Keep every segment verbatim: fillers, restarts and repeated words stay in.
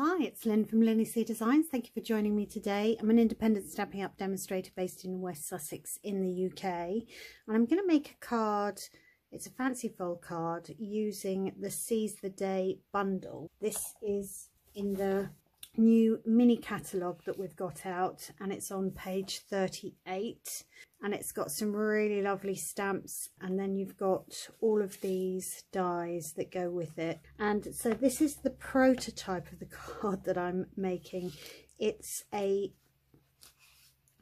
Hi, it's Lynn from Lynnie C Designs. Thank you for joining me today. I'm an independent stamping up demonstrator based in West Sussex in the U K, and I'm going to make a card. It's a fancy fold card using the Seize the Day bundle. This is in the new mini catalogue that we've got out, and it's on page thirty-eight, and it's got some really lovely stamps, and then you've got all of these dies that go with it. And so this is the prototype of the card that I'm making. It's a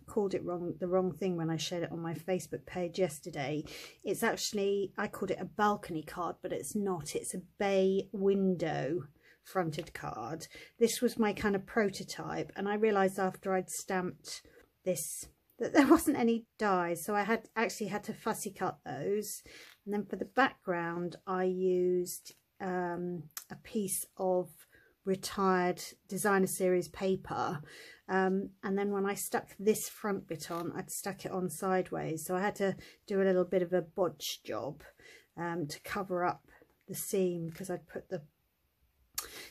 called it wrong the wrong thing when I shared it on my Facebook page yesterday. It's actually, I called it a balcony card, but it's not. It's a bay window fronted card. This was my kind of prototype, and I realized after I'd stamped this that there wasn't any dies, so I had actually had to fussy cut those. And then for the background I used um, a piece of retired designer series paper, um, and then when I stuck this front bit on, I'd stuck it on sideways, so I had to do a little bit of a bodge job um, to cover up the seam, because I'd put the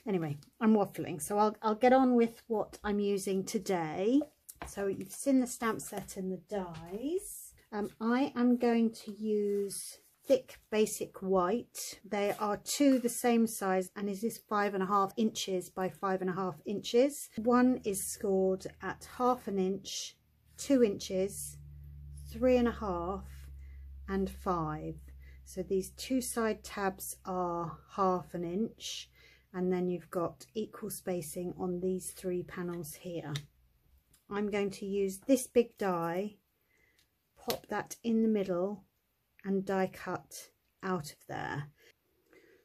Anyway, I'm waffling, so I'll, I'll get on with what I'm using today. So you've seen the stamp set and the dies. Um, I am going to use thick basic white. They are two the same size, and it is five and a half inches by five and a half inches. One is scored at half an inch, two inches, three and a half, and five. So these two side tabs are half an inch. And then you've got equal spacing on these three panels here. I'm going to use this big die, pop that in the middle, and die cut out of there.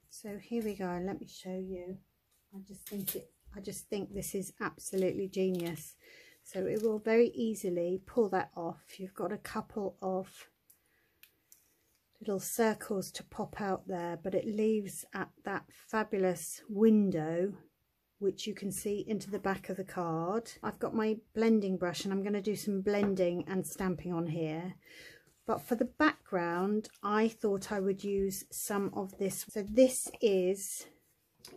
So here we go, let me show you. I just think it, I just think this is absolutely genius. So it will very easily pull that off. You've got a couple of little circles to pop out there, but it leaves at that fabulous window which you can see into the back of the card. I've got my blending brush, and I'm going to do some blending and stamping on here. But for the background, I thought I would use some of this. So this is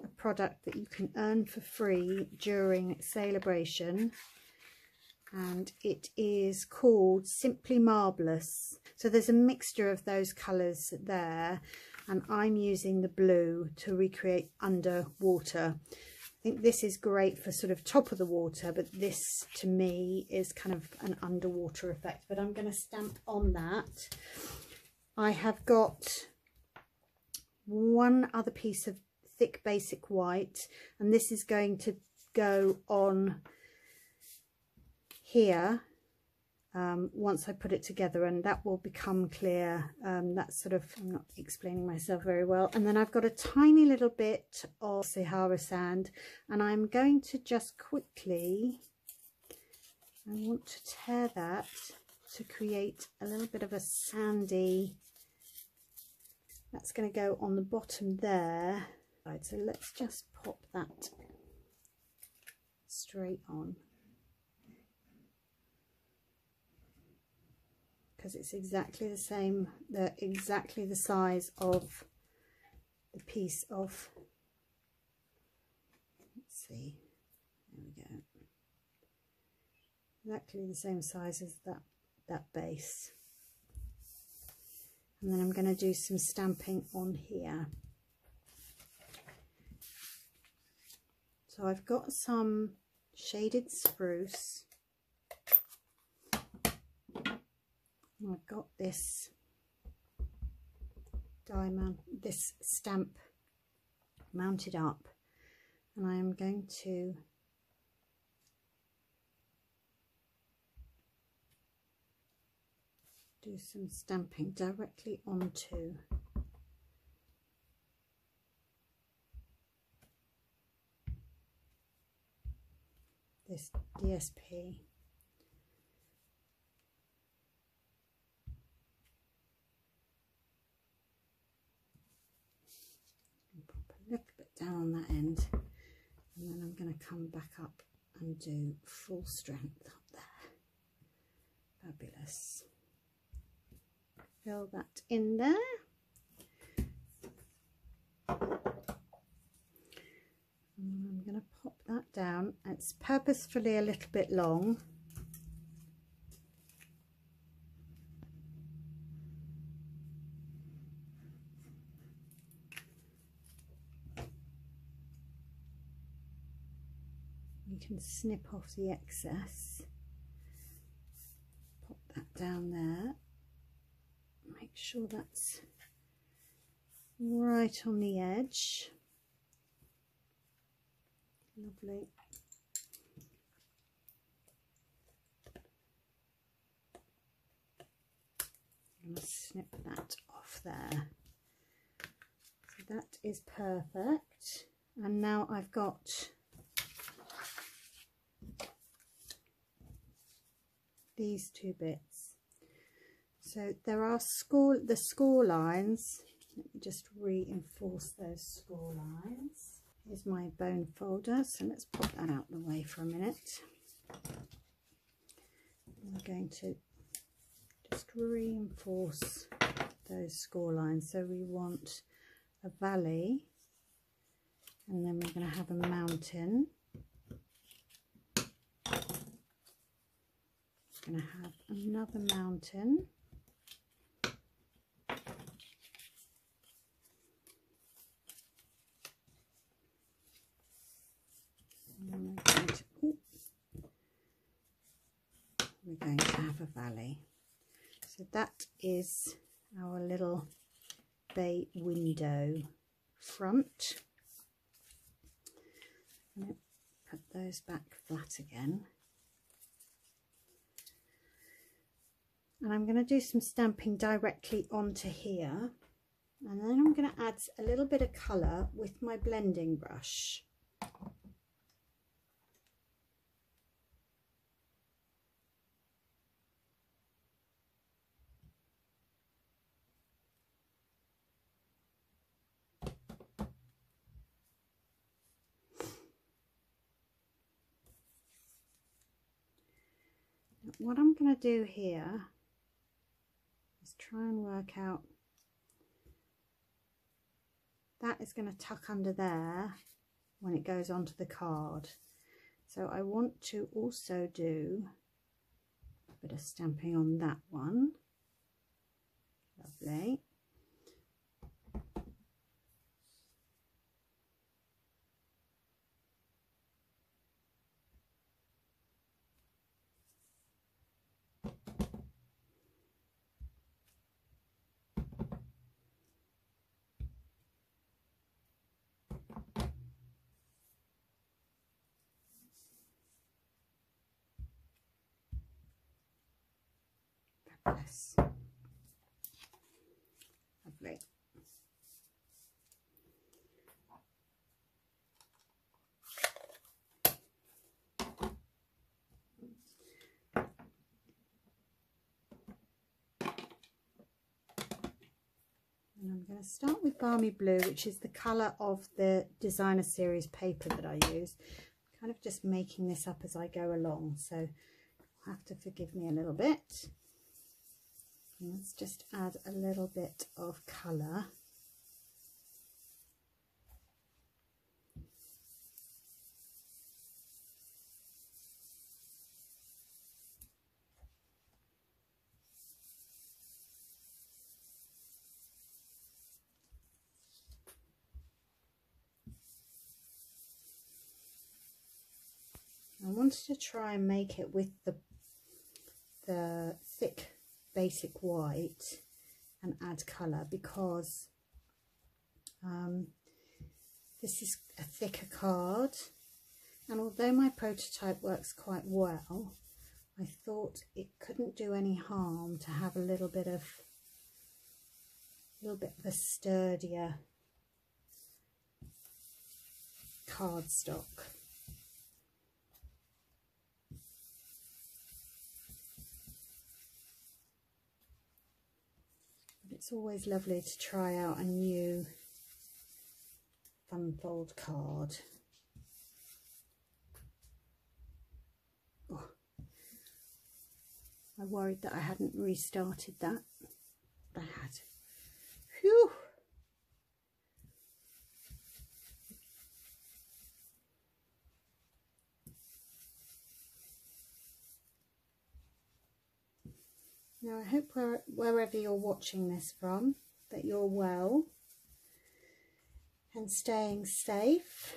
a product that you can earn for free during Sale-A-Bration, and it is called Simply Marvellous. So there's a mixture of those colours there, and I'm using the blue to recreate underwater. I think this is great for sort of top of the water, but this to me is kind of an underwater effect, but I'm going to stamp on that. I have got one other piece of thick basic white, and this is going to go on here um, once I put it together, and that will become clear. Um, that's sort of, I'm not explaining myself very well. And then I've got a tiny little bit of Sahara sand, and I'm going to just quickly, I want to tear that to create a little bit of a sandy, that's going to go on the bottom there. Right, so let's just pop that straight on, because it's exactly the same, the exactly the size of the piece of, let's see, there we go, exactly the same size as that that base. And then I'm going to do some stamping on here. So I've got some shaded spruce. I've got this die mount, this stamp mounted up, and I am going to do some stamping directly onto this D S P. Down on that end, and then I'm going to come back up and do full strength up there. Fabulous. Fill that in there. I'm I'm going to pop that down. It's purposefully a little bit long. You can snip off the excess. Pop that down there. Make sure that's right on the edge. Lovely. I'm going to snip that off there. So that is perfect. And now I've got these two bits. So there are score, the score lines. Let me just reinforce those score lines. Here's my bone folder, so let's pop that out the way for a minute. I'm going to just reinforce those score lines. So we want a valley, and then we're going to have a mountain. We're going to have another mountain. We're going to have a valley. So that is our little bay window front. I'm going to put those back flat again. And I'm going to do some stamping directly onto here. And then I'm going to add a little bit of colour with my blending brush. What I'm going to do here is try and work out, that is going to tuck under there when it goes onto the card. So I want to also do a bit of stamping on that one. Lovely. Yes. Lovely. And I'm going to start with Balmy Blue, which is the colour of the Designer Series paper that I use. I'm kind of just making this up as I go along, so you'll have to forgive me a little bit. Let's just add a little bit of colour. I wanted to try and make it with the the thick basic white and add colour, because um, this is a thicker card, and although my prototype works quite well, I thought it couldn't do any harm to have a little bit of a little bit of a sturdier cardstock. It's always lovely to try out a new fun fold card. Oh, I worried that I hadn't restarted that, but I had. Phew! Now I hope where, wherever you're watching this from, that you're well and staying safe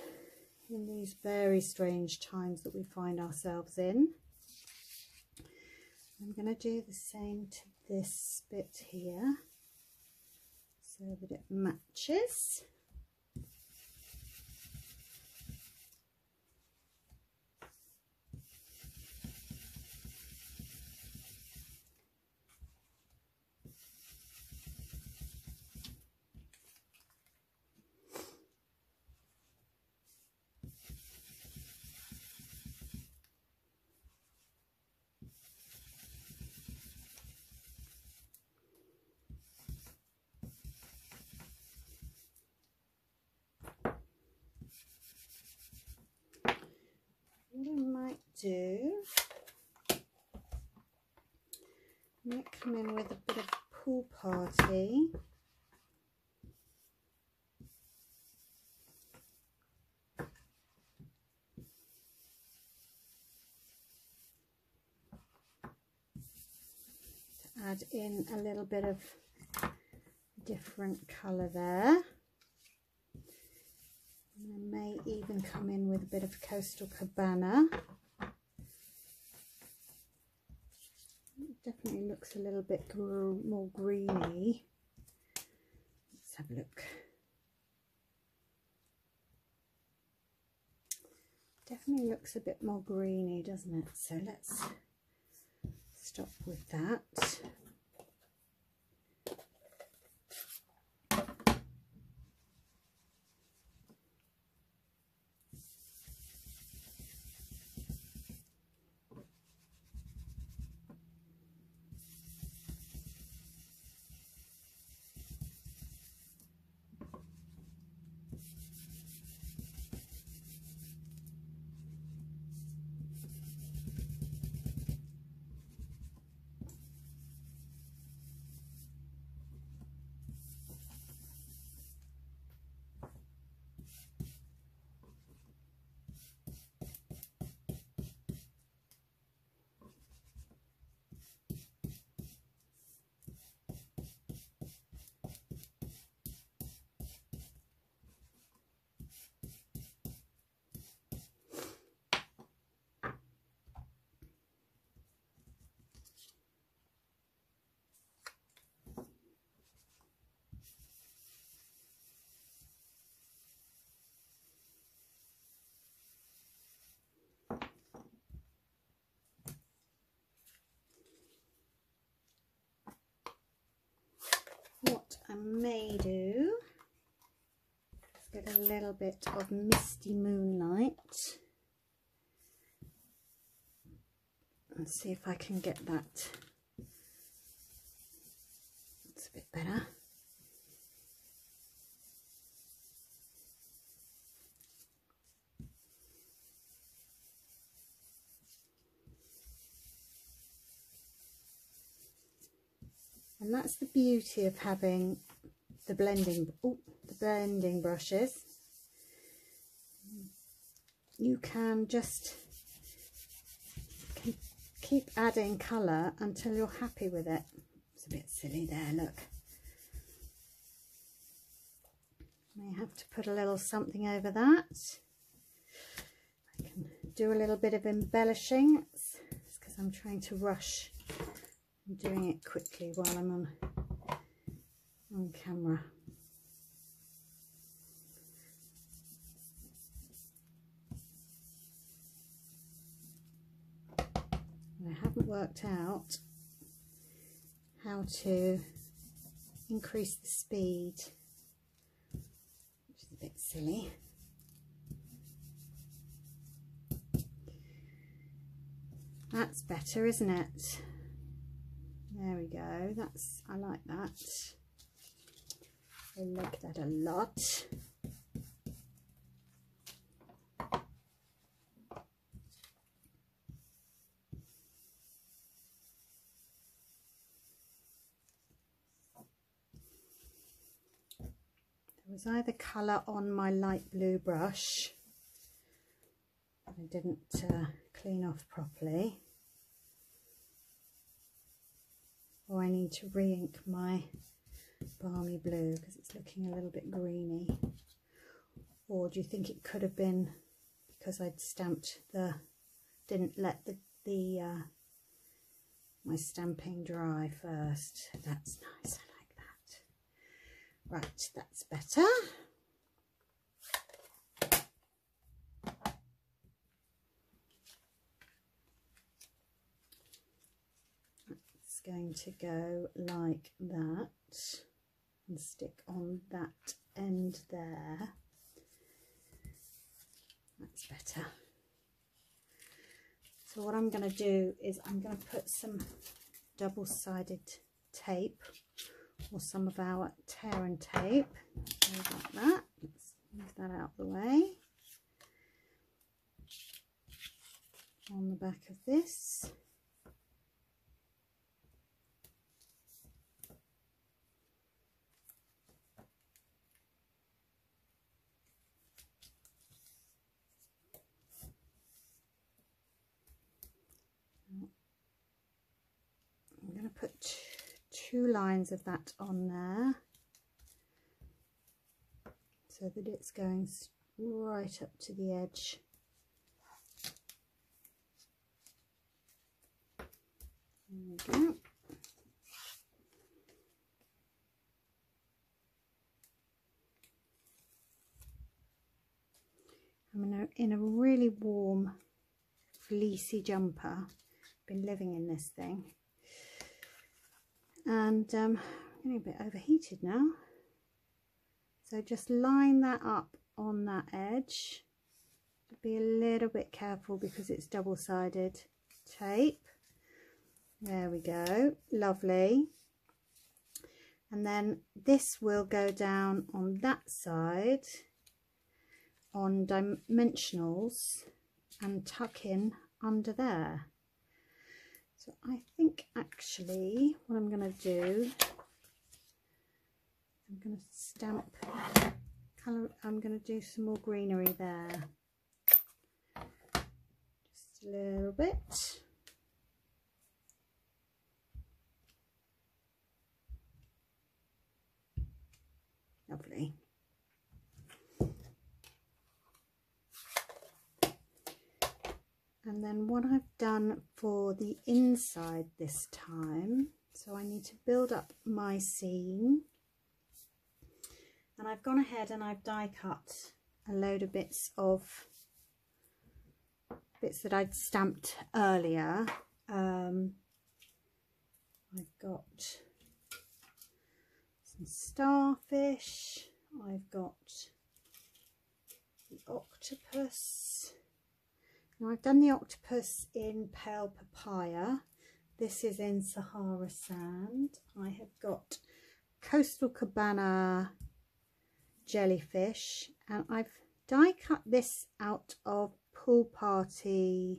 in these very strange times that we find ourselves in. I'm going to do the same to this bit here so that it matches. What I might do, I might come in with a bit of pool party. To add in a little bit of different colour there. And I may even come in with a bit of Coastal Cabana. It definitely looks a little bit gr more greeny. Let's have a look. Definitely looks a bit more greeny, doesn't it? So let's stop with that. What I may do is get a little bit of Misty Moonlight and see if I can get that. That's a bit better. And that's the beauty of having the blending, oh, the blending brushes. You can just keep adding colour until you're happy with it. It's a bit silly there, look. May have to put a little something over that. I can do a little bit of embellishing. It's because I'm trying to rush. I'm doing it quickly while I'm on, on camera. And I haven't worked out how to increase the speed, which is a bit silly. That's better, isn't it? There we go, that's, I like that. I like that a lot. There was either colour on my light blue brush that I didn't uh, clean off properly. or I need to re-ink my balmy blue because it's looking a little bit greeny? Or do you think it could have been because I'd stamped the, didn't let the, the uh, my stamping dry first? That's nice, I like that. Right, that's better. It's going to go like that and stick on that end there. That's better. So what I'm going to do is I'm going to put some double-sided tape or some of our tear and tape. So like that. Let's move that out of the way. On the back of this. Put two lines of that on there so that it's going right up to the edge. There we go. I'm in a, in a really warm fleecy jumper. Been living in this thing. And um, I'm getting a bit overheated now. So just line that up on that edge. Be a little bit careful because it's double-sided tape. There we go, lovely. And then this will go down on that side on dimensionals and tuck in under there. So I think actually what I'm going to do, I'm going to stamp colour, I'm going to do some more greenery there, just a little bit. Lovely. And then what I've done for the inside this time, so I need to build up my seam, and I've gone ahead and I've die cut a load of bits of bits that I'd stamped earlier. um, I've got some starfish, I've got the octopus. Now I've done the octopus in Pale Papaya, this is in Sahara Sand. I have got Coastal Cabana Jellyfish, and I've die cut this out of Pool Party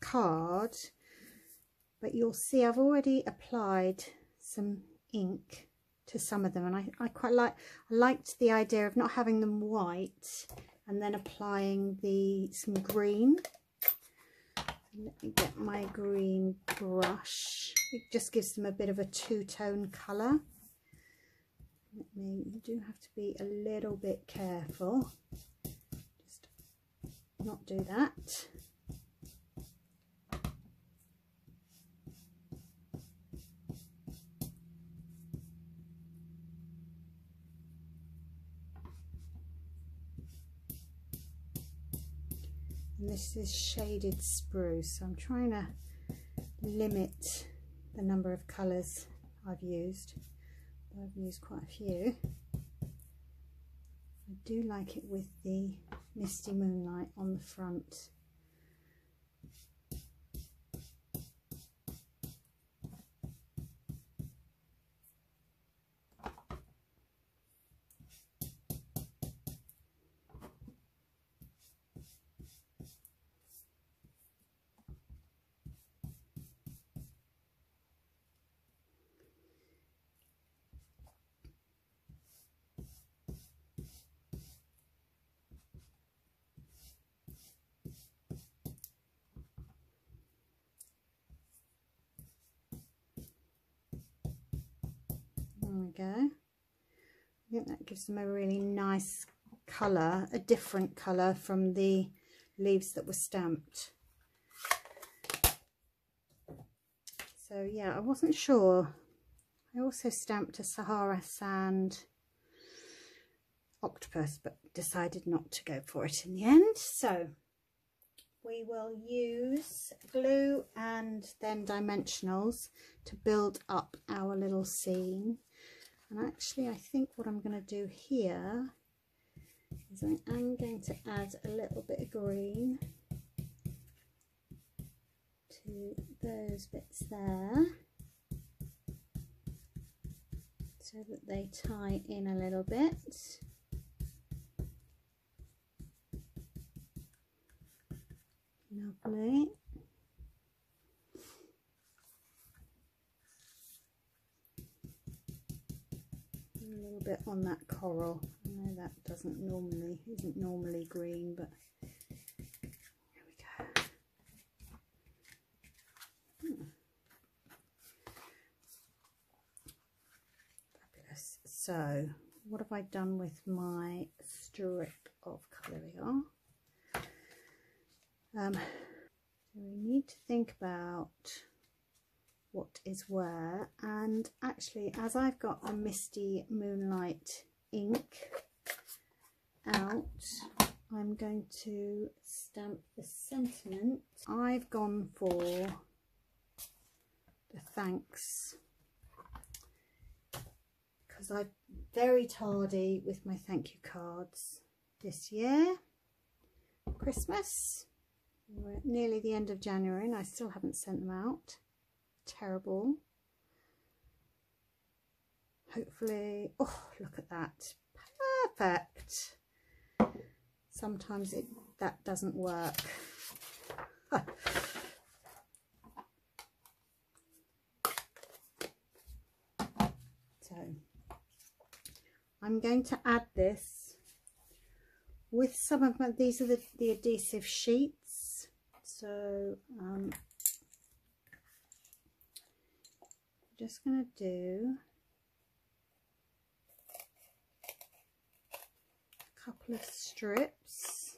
card, but you'll see I've already applied some ink to some of them, and I, I quite like, I liked the idea of not having them white and then applying the some green. Let me get my green brush. It just gives them a bit of a two-tone colour. Let me, you do have to be a little bit careful. Just not do that. This is shaded spruce, so I'm trying to limit the number of colours I've used. I've used quite a few. I do like it with the misty moonlight on the front. we go. I think that gives them a really nice colour, a different colour from the leaves that were stamped. So yeah, I wasn't sure. I also stamped a Sahara sand octopus, but decided not to go for it in the end. So we will use glue and then dimensionals to build up our little scene. And actually, I think what I'm going to do here is I am going to add a little bit of green to those bits there, so that they tie in a little bit. Lovely. A little bit on that coral. I know that doesn't normally isn't normally green, but there we go. Hmm. Fabulous. So, what have I done with my strip of colour? There we are. Um, so we need to think about what is where, and actually, as I've got the Misty Moonlight ink out, I'm going to stamp the sentiment. I've gone for the thanks because I'm very tardy with my thank you cards this year. Christmas. We're nearly the end of January and I still haven't sent them out. Terrible. Hopefully, oh, look at that. Perfect. Sometimes it that doesn't work. So I'm going to add this with some of my, these are the, the adhesive sheets. So um, I'm just going to do a couple of strips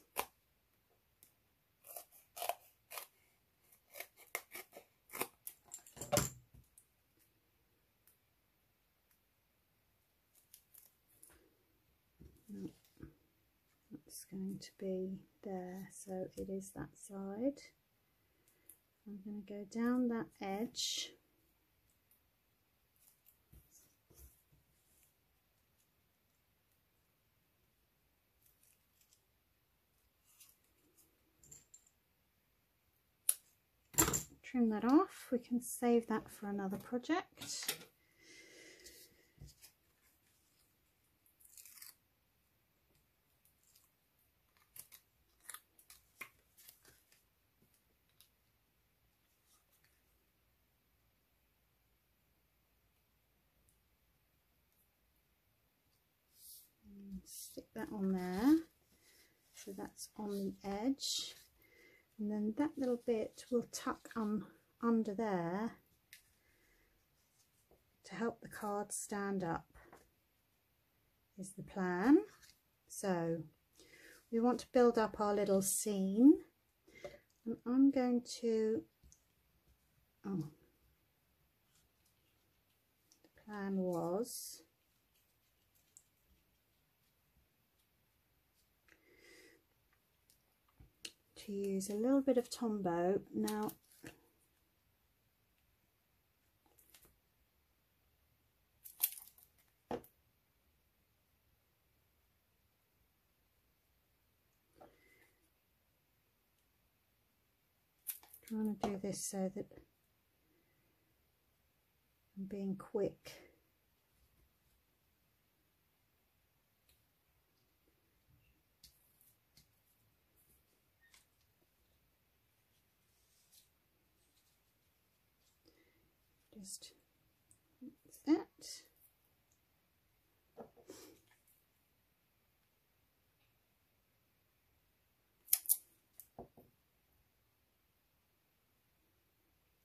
going to be there, so it is that side. I'm going to go down that edge . Trim that off. We can save that for another project. Stick that on there, so that's on the edge, and then that little bit will tuck um, under there to help the card stand up is the plan. So we want to build up our little scene, and I'm going to oh, the plan was to use a little bit of Tombow. Now trying to do this so that I'm being quick. Just like that.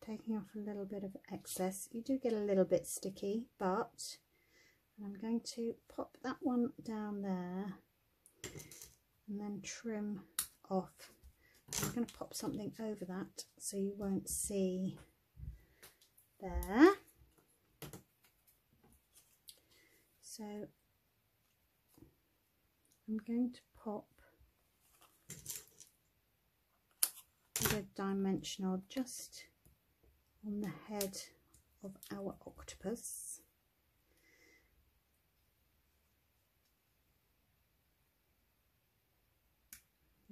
Taking off a little bit of excess. You do get a little bit sticky, but And I'm going to pop that one down there and then trim off. I'm going to pop something over that so you won't see there. So I'm going to pop the dimensional just on the head of our octopus.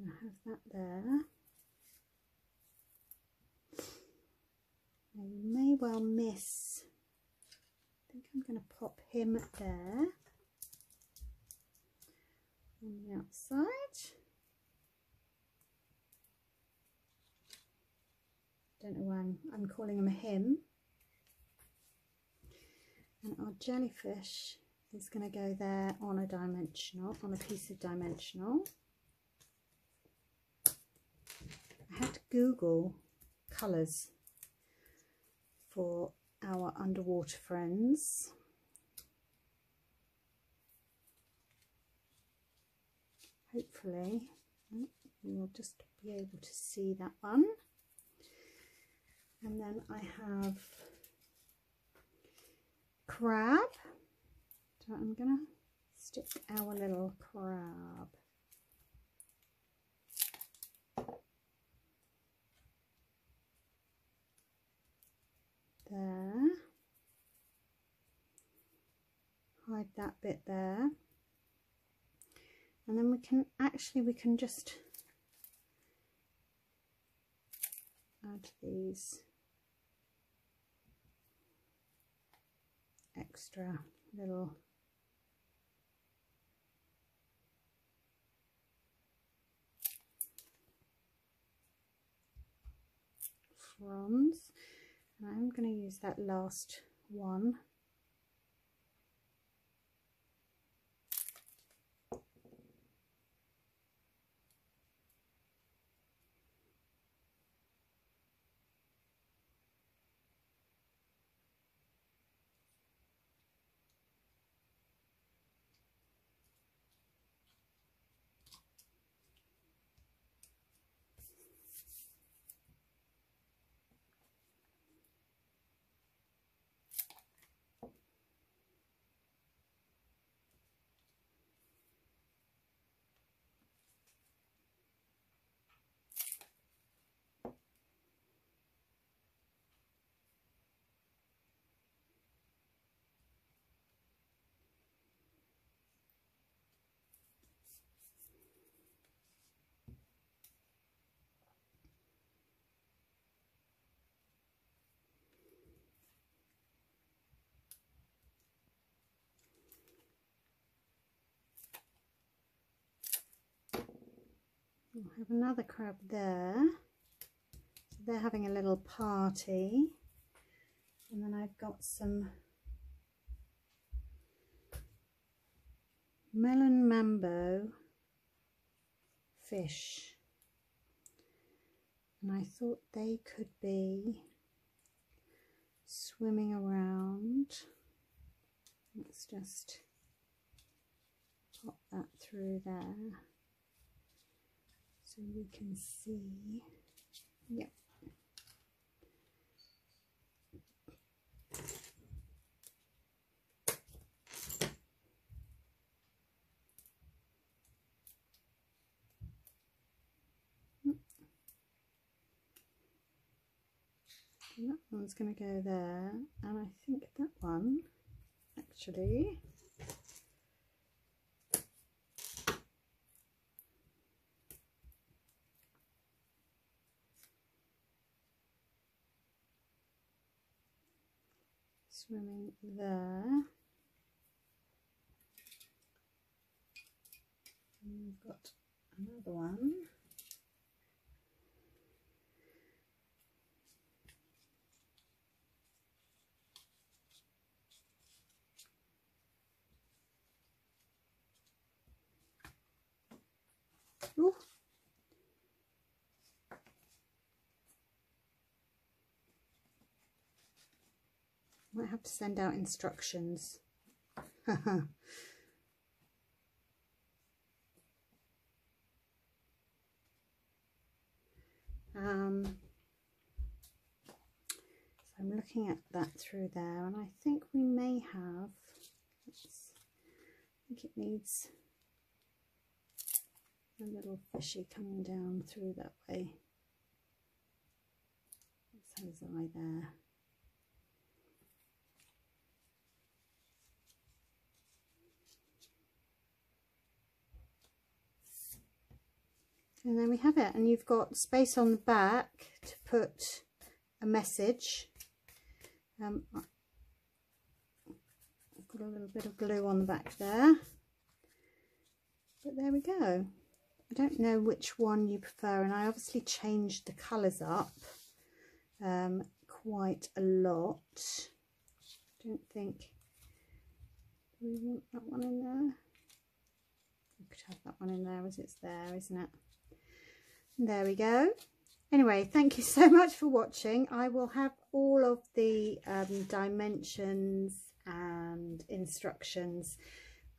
I have that there. Now you may well miss, I think I'm going to pop him there on the outside. Don't know why I'm, I'm calling him a him. And our jellyfish is going to go there on a dimensional, on a piece of dimensional. I had to Google colours for our underwater friends. Hopefully you'll just be able to see that one. And then I have crab. So I'm gonna stick our little crab there, hide that bit there, and then we can actually we can just add these extra little fronds. And I'm going to use that last one . We'll have another crab there. So they're having a little party. And then I've got some melon mambo fish. And I thought they could be swimming around. Let's just pop that through there. So we can see, yep. And that one's going to go there, and I think that one actually swimming there, and we've got another one Ooh. Might have to send out instructions um, so I'm looking at that through there, and I think we may have, let's, I think it needs a little fishy coming down through that way. That's his eye there. And there we have it, and you've got space on the back to put a message. Um, I've got a little bit of glue on the back there, but there we go. I don't know which one you prefer, and I obviously changed the colours up um, quite a lot. I don't think, do we want that one in there? We could have that one in there as it's there, isn't it? There we go. Anyway, thank you so much for watching. I will have all of the um, dimensions and instructions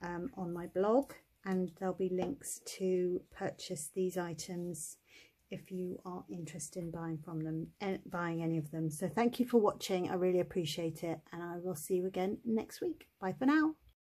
um, on my blog, and there'll be links to purchase these items if you are interested in buying from them and buying any of them. So thank you for watching. I really appreciate it, and I will see you again next week. Bye for now.